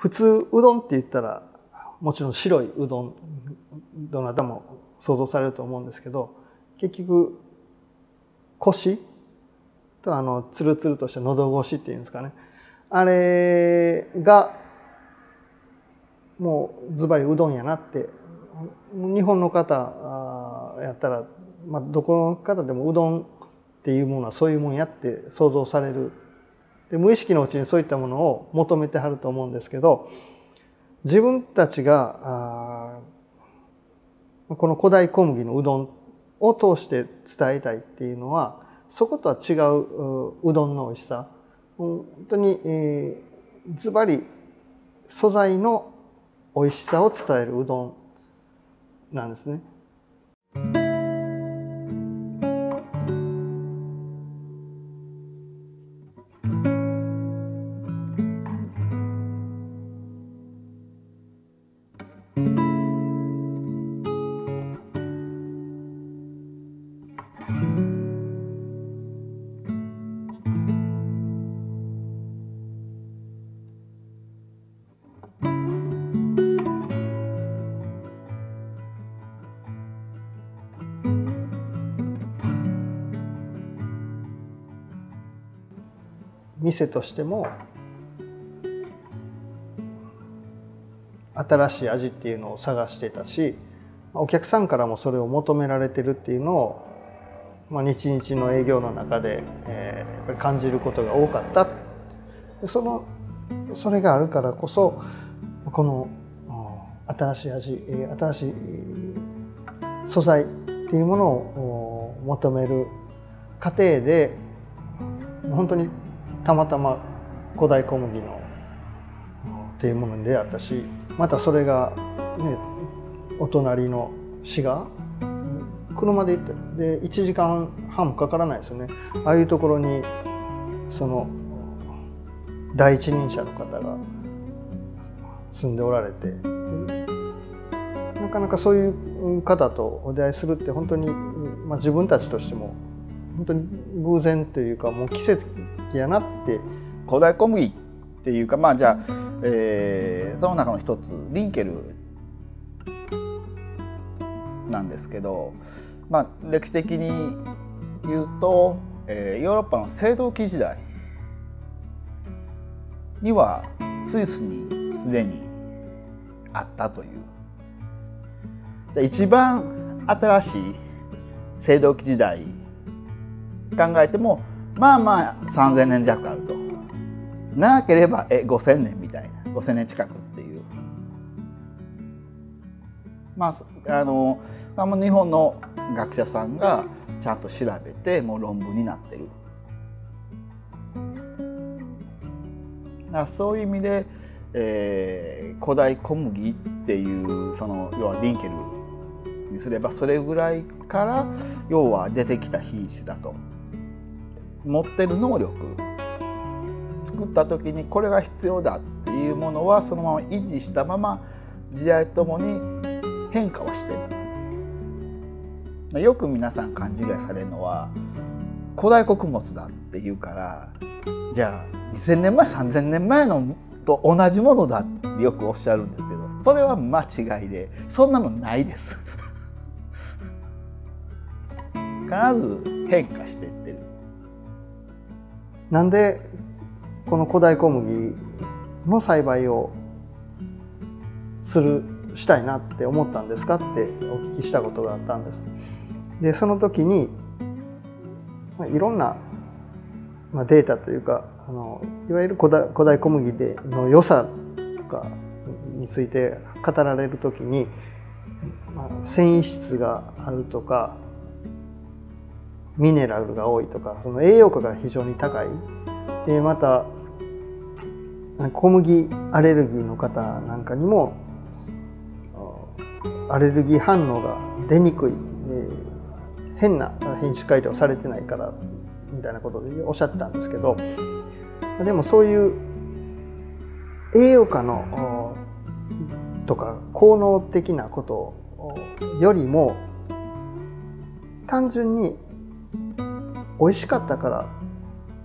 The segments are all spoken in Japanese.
普通うどんって言ったらもちろん白いうどんどなたも想像されると思うんですけど、結局コシとツルツルとした喉越しっていうんですかね、あれがもうズバリうどんやなって、日本の方やったら、まあ、どこの方でもうどんっていうものはそういうもんやって想像される。で無意識のうちにそういったものを求めてはると思うんですけど、自分たちがこの古代小麦のうどんを通して伝えたいっていうのは、そことは違ううどんの美味しさ、本当にズバリ素材の美味しさを伝えるうどんなんですね。店としても新しい味っていうのを探してたし、お客さんからもそれを求められてるっていうのを、まあ、日々の営業の中で、やっぱり感じることが多かった。それがあるからこそ、この新しい味、新しい素材っていうものを求める過程で本当にたまたま古代小麦のっていうものに出会ったし、またそれが、ね、お隣の滋賀、車で行ってで1時間半もかからないですよね。ああいうところにその第一人者の方が住んでおられて、なかなかそういう方とお出会いするって本当に、まあ、自分たちとしても本当に偶然というか、もう奇跡やなって。古代小麦っていうか、まあじゃあ、その中の一つリンケルなんですけど、まあ、歴史的に言うと、ヨーロッパの青銅器時代にはスイスにすでにあったという。で一番新しい青銅器時代考えてもまあまあ3000年弱あると、長ければ5000年みたいな、5000年近くっていう、まあ日本の学者さんがちゃんと調べてもう論文になってる。だからそういう意味で、古代小麦っていうその要はリンケルにすればそれぐらいから要は出てきた品種だと。持ってる能力、作った時にこれが必要だっていうものはそのまま維持したまま時代ともに変化をしてる。よく皆さん勘違いされるのは古代穀物だっていうから、じゃあ2000年前3000年前のと同じものだってよくおっしゃるんですけど、それは間違いで、そんなのないです必ず変化していってる。なんでこの古代小麦の栽培をしたいなって思ったんですかってお聞きしたことがあったんです。でその時にいろんなデータというか、いわゆる古代小麦の良さとかについて語られる時に、繊維質があるとか、ミネラルが多いとか、その栄養価が非常に高い。でまた小麦アレルギーの方なんかにもアレルギー反応が出にくい、変な品種改良されてないからみたいなことでおっしゃってたんですけど、でもそういう栄養価のとか効能的なことよりも単純に美味しかったから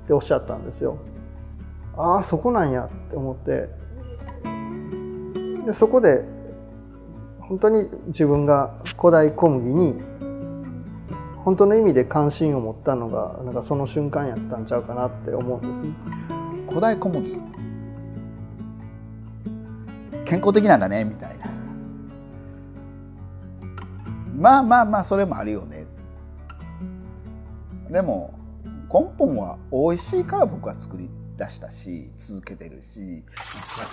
っておっしゃったんですよ。ああそこなんやって思って、でそこで本当に自分が古代小麦に本当の意味で関心を持ったのがなんかその瞬間やったんちゃうかなって思うんですね。古代小麦健康的なんだねみたいな、まあまあまあそれもあるよね。でも根本は美味しいから僕は作り出したし続けてるし、は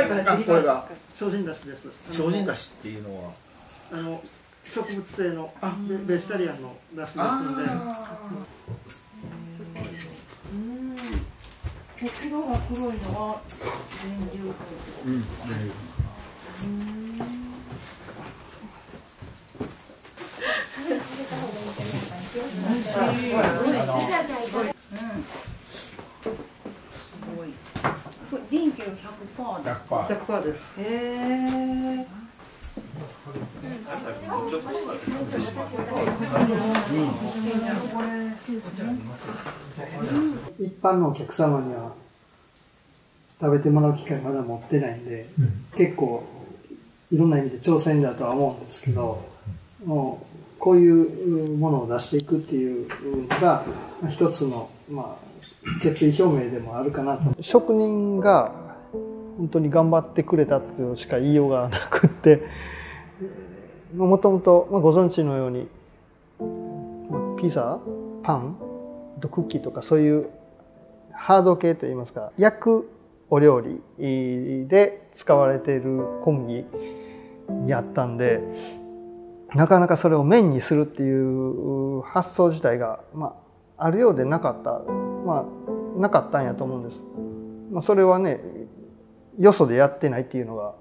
い、これが精進だしです。精進だしっていうのは植物性のベジタリアンのだしですので。黒が黒いのは全粒粉。100%です。一般のお客様には食べてもらう機会まだ持ってないんで、結構いろんな意味で挑戦だとは思うんですけど、もうこういうものを出していくっていうのが一つのまあ決意表明でもあるかなと。職人が本当に頑張ってくれたとしか言いようがなくって、もともとご存知のようにピザ、パン、クッキーとかそういうハード系といいますか焼くお料理で使われている小麦やったんで、なかなかそれを麺にするっていう発想自体があるようでなかった、なかったんやと思うんです。それはねよそでやってないっていうのが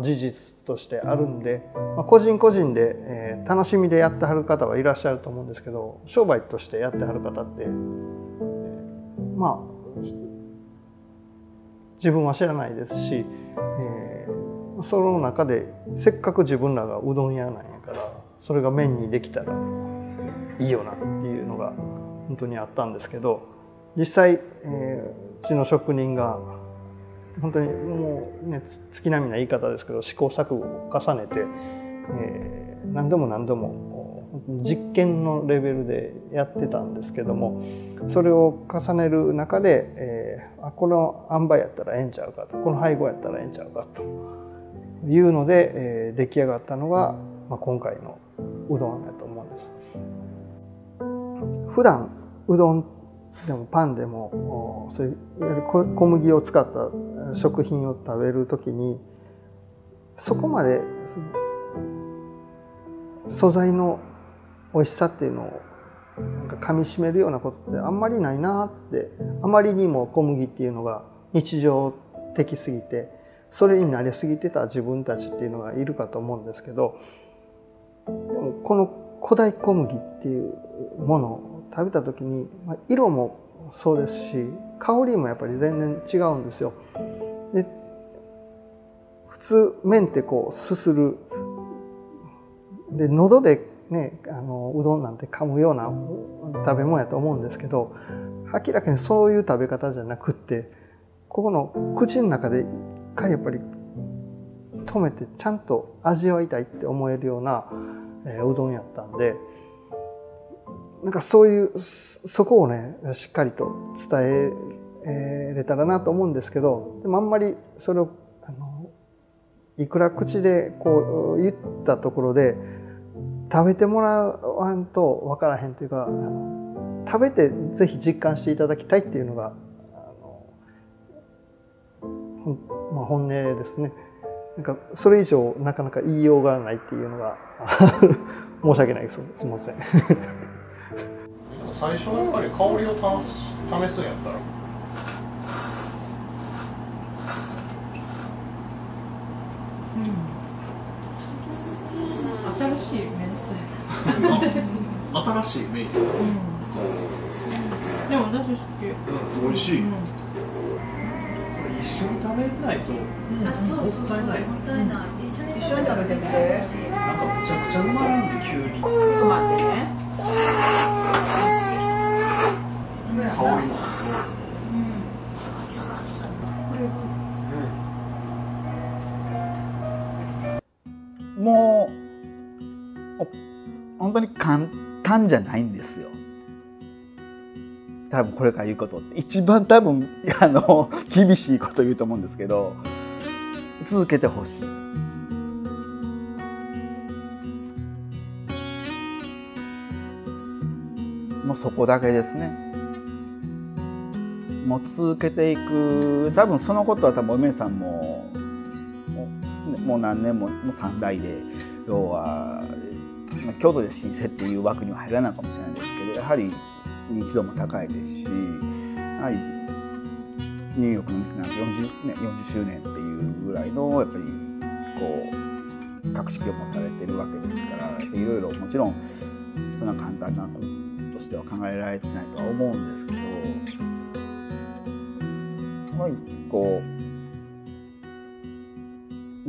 事実としてあるんで、個人個人で、楽しみでやってはる方はいらっしゃると思うんですけど、商売としてやってはる方って、自分は知らないですし、その中でせっかく自分らがうどん屋なんやからそれが麺にできたらいいよなっていうのが本当にあったんですけど、実際、うちの職人が本当にもうね月並みな言い方ですけど試行錯誤を重ねて、何度も何度も実験のレベルでやってたんですけども、それを重ねる中で、この塩梅やったらええんちゃうかと、この配合やったらええんちゃうかというので、出来上がったのが、今回のうどんだと思うんです。普段うどんでもパンでもそういう小麦を使った食品を食べる時に、そこまでその素材の美味しさっていうのをなんか噛みしめるようなことってあんまりないなって、あまりにも小麦っていうのが日常的すぎてそれに慣れすぎてた自分たちっていうのがいるかと思うんですけど、でもこの古代小麦っていうものを食べた時に色もそうですし香りもやっぱり全然違うんですよ。で普通麺ってこうすするで喉でねうどんなんて噛むような食べ物やと思うんですけど、明らかにそういう食べ方じゃなくって、ここの口の中で一回やっぱり止めてちゃんと味わいたいって思えるようなうどんやったんで。なんかそういうそこをねしっかりと伝えれたらなと思うんですけど、でもあんまりそれをいくら口でこう言ったところで食べてもらわんと分からへんというか、食べてぜひ実感していただきたいっていうのが本音ですね。なんかそれ以上なかなか言いようがないっていうのが申し訳ないです。すみません。最初はやっぱり香りを試すんやったら新しい麺スタイル、新しい麺、でも私好き、美味しい、これ一緒に食べないともったいない、一緒にめ食べてみて。なんかむちゃくちゃうまなんで、急に。ちょっと待ってね。香りも。もう本当に簡単じゃないんですよ。多分これから言うことって一番多分厳しいこと言うと思うんですけど、続けてほしい。もうそこだけですね。もう続けていく。多分そのことは多分おめえさんも。もう何年も3代で、要は京都で老舗っていう枠には入らないかもしれないですけど、やはり認知度も高いですし、はい、ニューヨークの店なんて40周年っていうぐらいのやっぱりこう格式を持たれてるわけですから、いろいろもちろんそんな簡単なこととしては考えられてないとは思うんですけど、はい、こう。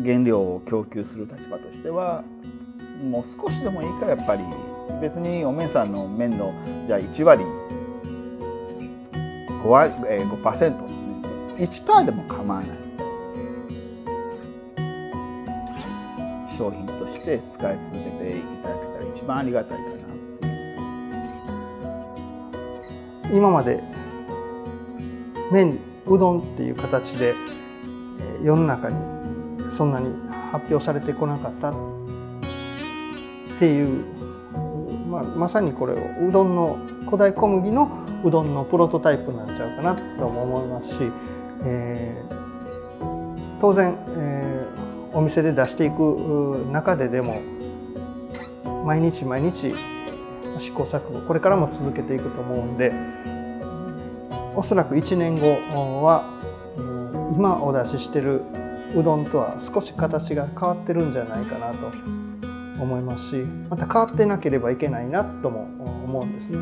原料を供給する立場としては、もう少しでもいいから、やっぱり別におめえさんの麺のじゃあ1割 5%、ね、1% でも構わない商品として使い続けていただけたら一番ありがたいかなっていう。今まで麺うどんっていう形で世の中にそんなに発表されてこなかったっていう、まさにこれをうどんの古代小麦のうどんのプロトタイプになっちゃうかなとも思いますし、当然、お店で出していく中ででも毎日毎日試行錯誤これからも続けていくと思うんで、おそらく1年後は、今お出ししてるうどんとは少し形が変わってるんじゃないかなと思いますし、また変わってなければいけないなとも思うんですね。